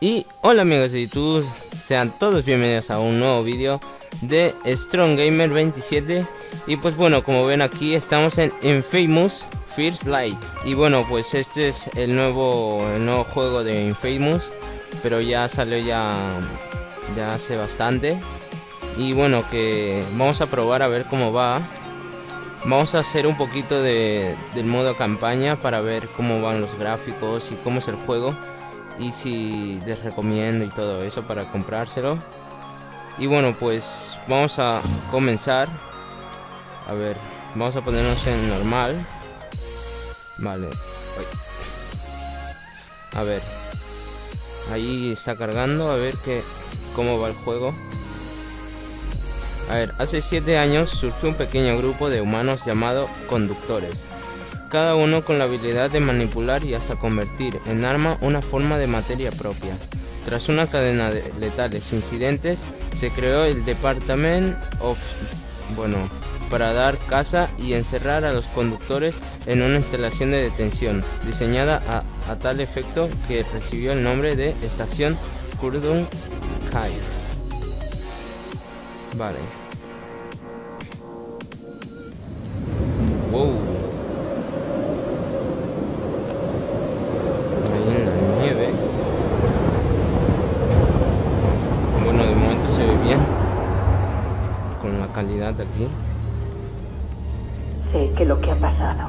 Y hola amigos de YouTube, sean todos bienvenidos a un nuevo vídeo de StronGamer27. Y pues bueno, como ven aquí estamos en Infamous First Light. Y bueno, pues este es el nuevo juego de Infamous, pero ya salió ya hace bastante. Y bueno, que vamos a probar a ver cómo va. Vamos a hacer un poquito del modo campaña para ver cómo van los gráficos y cómo es el juego, y si les recomiendo y todo eso para comprárselo. Y bueno, pues vamos a comenzar. A ver, vamos a ponernos en normal. Vale. A ver, ahí está cargando, a ver cómo va el juego. A ver, hace 7 años surgió un pequeño grupo de humanos llamado conductores, cada uno con la habilidad de manipular y hasta convertir en arma una forma de materia propia. Tras una cadena de letales incidentes, se creó el Department of... bueno, para dar caza y encerrar a los conductores en una instalación de detención, diseñada a tal efecto que recibió el nombre de Estación Curdun Cay. Vale. Wow. Ahí en la nieve. Bueno, de momento se ve bien con la calidad de aquí. Sé que lo que ha pasado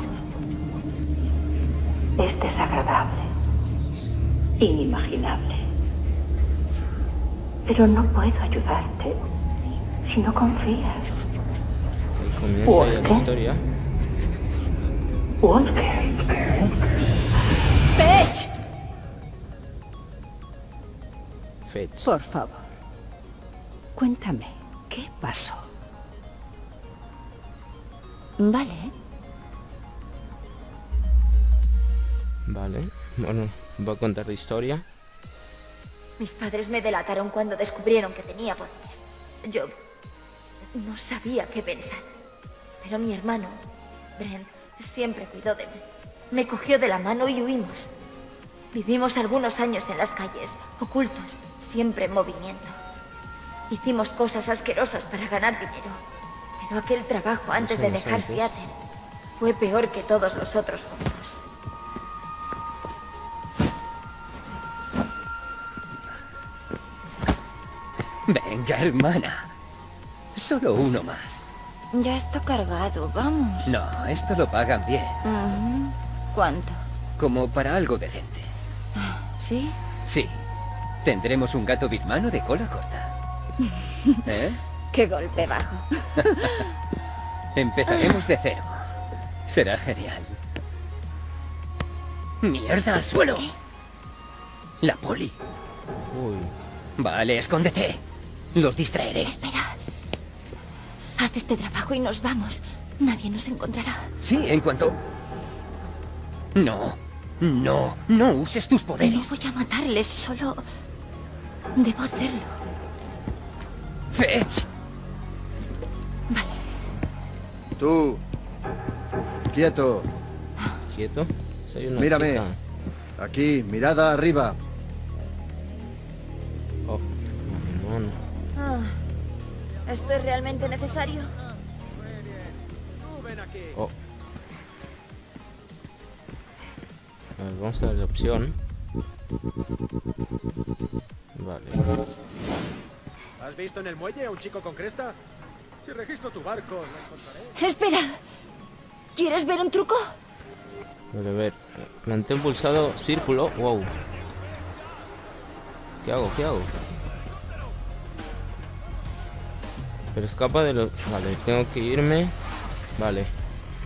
es desagradable, inimaginable, pero no puedo ayudarte. Si no confías. Comienza la historia. Walker. Fetch. Fetch. Por favor. Cuéntame, ¿qué pasó? Vale. Vale. Bueno, va a contar la historia. Mis padres me delataron cuando descubrieron que tenía poderes. Yo... no sabía qué pensar, pero mi hermano, Brent, siempre cuidó de mí. Me cogió de la mano y huimos. Vivimos algunos años en las calles, ocultos, siempre en movimiento. Hicimos cosas asquerosas para ganar dinero, pero aquel trabajo antes de dejar Seattle fue peor que todos los otros juntos. Venga, hermana. Solo uno más. Ya está cargado, vamos. No, esto lo pagan bien. ¿Cuánto? Como para algo decente. ¿Sí? Sí. Tendremos un gato birmano de cola corta. ¿Eh? ¡Qué golpe bajo! Empezaremos de cero. Será genial. ¡Mierda, al suelo! ¿Qué? La poli. Uy. Vale, escóndete. Los distraeré. Espera. Haz este trabajo y nos vamos. Nadie nos encontrará. Sí, en cuanto... No uses tus poderes. No voy a matarles, solo... debo hacerlo. Fetch. Vale. Tú. Quieto. ¿Quieto? Soy una mírame. Chica. Aquí, mirada arriba. Oh, no, no. ¿Esto es realmente necesario? Oh. A ver, vamos a darle opción. Vale. ¿Has visto en el muelle a un chico con cresta? Si registro tu barco, lo encontraré. ¡Espera! ¿Quieres ver un truco? Vale, a ver. Mantén pulsado círculo. Wow. ¿Qué hago? ¿Qué hago? Pero escapa de los... Vale, tengo que irme. Vale.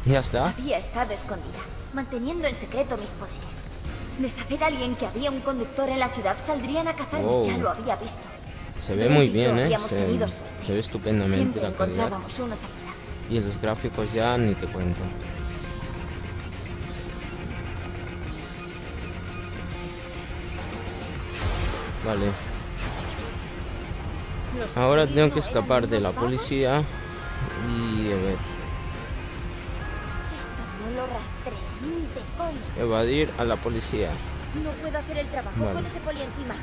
Ya está. Había estado escondida, manteniendo en secreto mis poderes. De saber a alguien que había un conductor en la ciudad, saldrían a cazarme. Wow. Ya lo había visto. Se ve muy bien, ¿eh? Se ve estupendamente la calidad. Y en los gráficos ya ni te cuento. Vale. Ahora tengo que escapar de la policía y a ver. Esto no lo rastrean ni de coña. Evadir a la policía. No puedo hacer el trabajo con ese poli encima.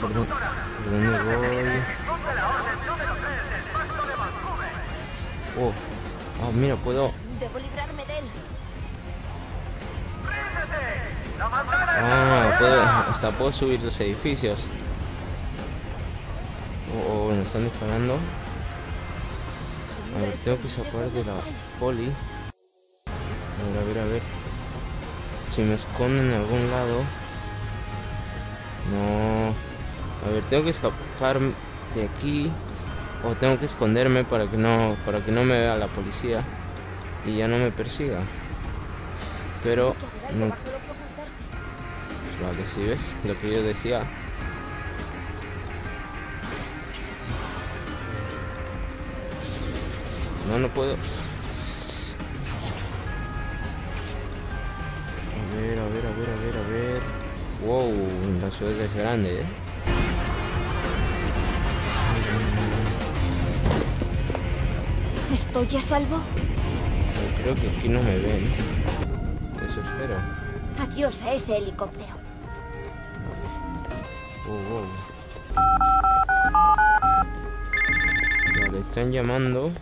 ¿Por dónde voy? Oh, oh, mira, puedo. Ah, puedo, hasta puedo subir los edificios. Oh, nos están disparando. A ver, tengo que escapar de la poli. A ver. Si me esconden en algún lado. No. A ver, tengo que escapar de aquí. O tengo que esconderme para que no me vea la policía. Y ya no me persiga. Pero no. Vale, si ves lo que yo decía. No puedo. A ver. Wow, la ciudad es grande, ¿eh? ¿Estoy a salvo? Creo que aquí no me ven. Eso espero. Adiós a ese helicóptero. Wow. Vale, están llamando.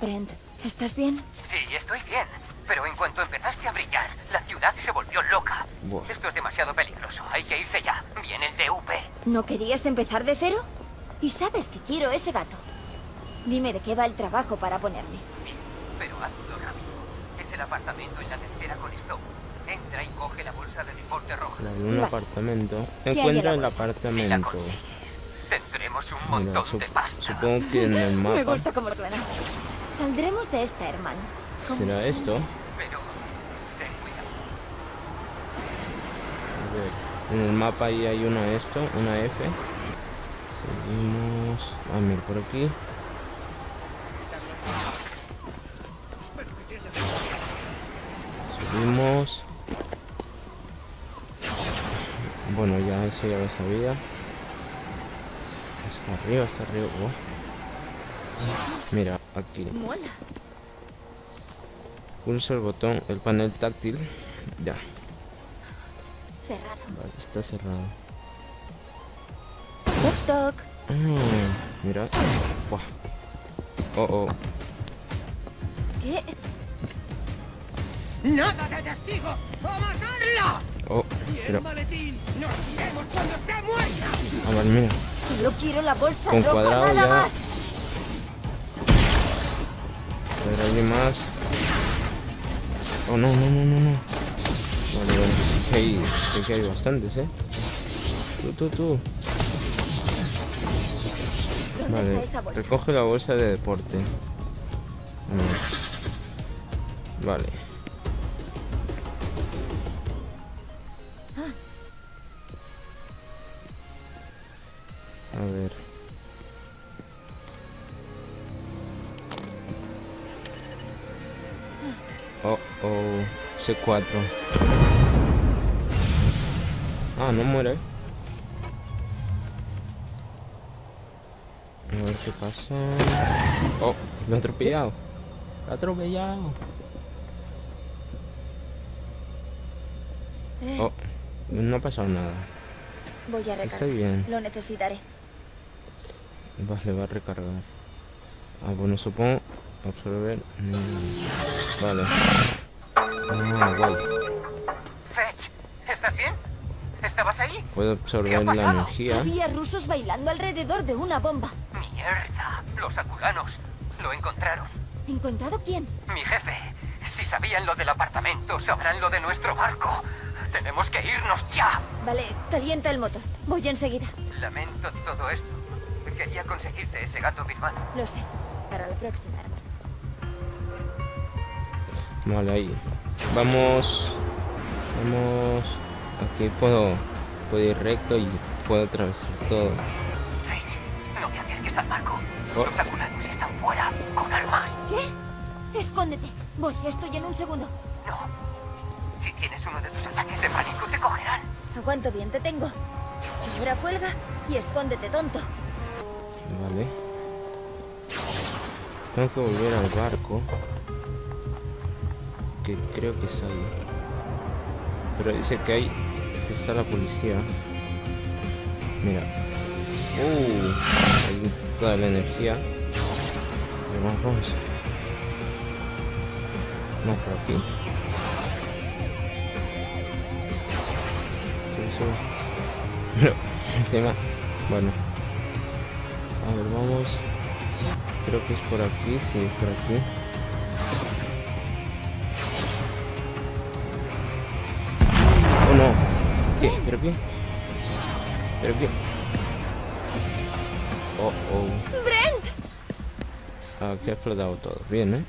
Brent, ¿estás bien? Sí, estoy bien. Pero en cuanto empezaste a brillar, la ciudad se volvió loca. Buah. Esto es demasiado peligroso. Hay que irse ya. Viene el DUP. ¿No querías empezar de cero? Y sabes que quiero ese gato. Dime de qué va el trabajo para ponerme. Sí, pero hazlo rápido. Es el apartamento en la tercera con Stone. Entra y coge la bolsa de reporte roja. Apartamento. Encuentra el apartamento. Si la consigues, tendremos un montón de pasta. Supongo que en el mapa. Me gusta cómo suena. Saldremos de esta, hermano. ¿Será esto? A ver, en el mapa ahí hay una esto, una F. Seguimos. Ah, mira, por aquí. Subimos. Bueno, ya eso ya lo sabía. Hasta arriba. Oh. Mira, aquí. Pulsa el botón, el panel táctil. Ya. Cerrado. Vale, está cerrado. Toc. Mira. Buah. Oh. ¿Qué? ¡Nada de testigos! ¡A matarla! Oh, pero... ¡Ah, vale, mira! Solo quiero la bolsa con cuadrado ropa, nada ya... más. Pero alguien más... Oh, no. Vale, sé que hay bastantes, ¿eh? Tú. Vale, recoge la bolsa de deporte. Vale. A ver. C4. Ah, no muere. A ver qué pasa. Oh, lo he atropellado. Oh, no ha pasado nada. Voy a recargar. Estoy bien. Lo necesitaré. Vale, va a recargar. Ah, bueno, supongo. Absorber. Vale. Ah, guay. Fetch, ¿estás bien? ¿Estabas ahí? Puedo absorber la energía. Había rusos bailando alrededor de una bomba. Mierda, los akuranos. Lo encontraron. ¿Encontrado quién? Mi jefe. Si sabían lo del apartamento, sabrán lo de nuestro barco. Tenemos que irnos ya. Vale, calienta el motor. Voy enseguida. Lamento todo esto. Quería conseguirte ese gato birmano. Lo sé. Para la próxima, hermano. Vale, ahí. Vamos. Aquí puedo ir recto y puedo atravesar todo. Fitch, no te acerques al barco. Los akuranos están fuera, con armas. ¿Qué? Escóndete. Voy, estoy en un segundo. No. Si tienes uno de tus ataques de pánico, te cogerán. Aguanto bien, te tengo. Ahora cuelga y escóndete, tonto. Vale. Tengo que volver al barco. Que creo que es ahí. Pero dice que está la policía. Mira. Ahí toda la energía. Vamos por aquí. Encima. Bueno. A ver, vamos. Creo que es por aquí, sí, es por aquí. Oh no. ¿Qué? ¿Pero qué? ¿Pero qué? Oh, oh. ¡Brent! Aquí ha explotado todo. Bien, ¿eh?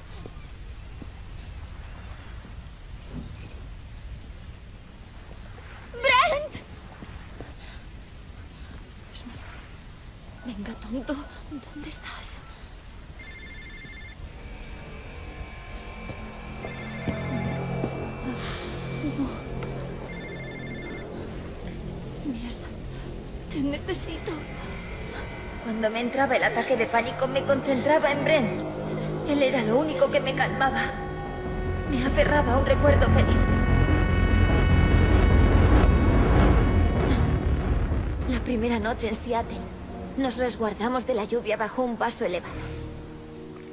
¡Brent! Venga, tonto. ¿Dónde estás? No. Mierda. Te necesito. Cuando me entraba el ataque de pánico, me concentraba en Brent. Él era lo único que me calmaba. Me aferraba a un recuerdo feliz. La primera noche en Seattle, nos resguardamos de la lluvia bajo un vaso elevado.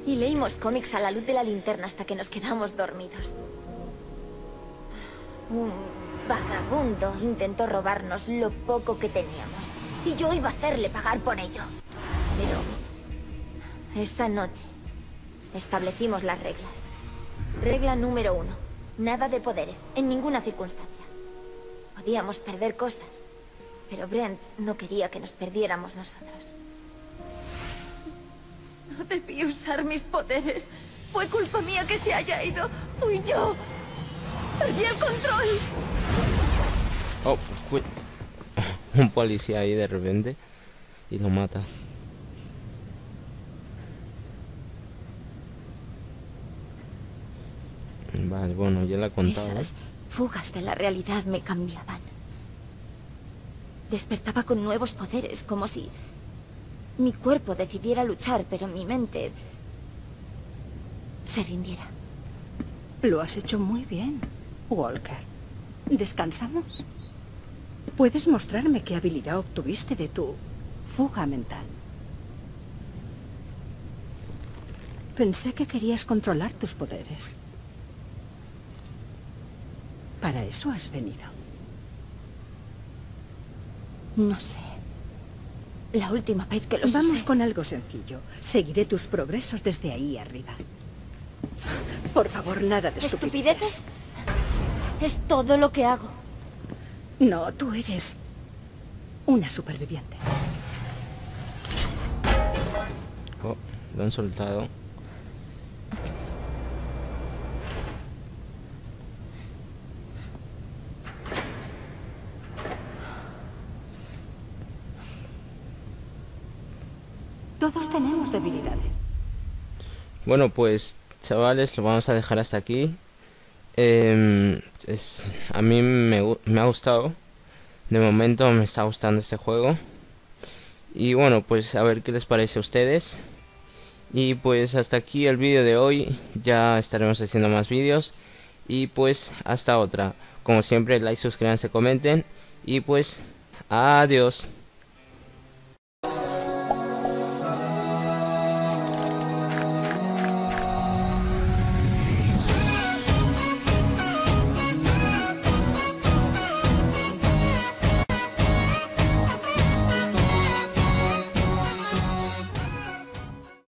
Y leímos cómics a la luz de la linterna hasta que nos quedamos dormidos. Un vagabundo intentó robarnos lo poco que teníamos. Y yo iba a hacerle pagar por ello. Pero esa noche establecimos las reglas. Regla número 1. Nada de poderes, en ninguna circunstancia. Podíamos perder cosas, pero Brent no quería que nos perdiéramos nosotros. No debí usar mis poderes. Fue culpa mía que se haya ido. Fui yo. Perdí el control. Oh, pues un policía ahí de repente y lo mata. Vale, bueno, ya la contaba. Esas fugas de la realidad me cambiaban. Despertaba con nuevos poderes, como si mi cuerpo decidiera luchar, pero mi mente se rindiera. Lo has hecho muy bien, Walker. ¿Descansamos? ¿Puedes mostrarme qué habilidad obtuviste de tu fuga mental? Pensé que querías controlar tus poderes. Para eso has venido. No sé. La última vez que los usé... Vamos con algo sencillo. Seguiré tus progresos desde ahí arriba. Por favor, nada de estupideces. Es todo lo que hago. No, tú eres una superviviente. Oh, lo han soltado. Todos tenemos debilidades. Bueno, pues, chavales, lo vamos a dejar hasta aquí. A mí me ha gustado. De momento me está gustando este juego. Y bueno, pues a ver qué les parece a ustedes. Y pues hasta aquí el vídeo de hoy. Ya estaremos haciendo más vídeos. Y pues hasta otra. Como siempre, like, suscríbanse, comenten. Y pues adiós.